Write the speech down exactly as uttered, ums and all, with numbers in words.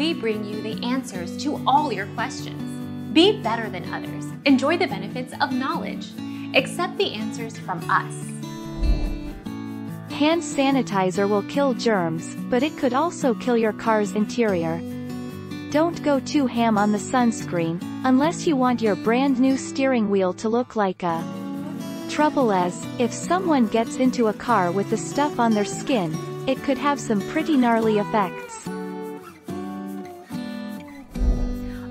we bring you the answers to all your questions. Be better than others. Enjoy the benefits of knowledge. Accept the answers from us. Hand sanitizer will kill germs, but it could also kill your car's interior. Don't go too ham on the sunscreen, unless you want your brand new steering wheel to look like a. Trouble is, if someone gets into a car with the stuff on their skin, it could have some pretty gnarly effects.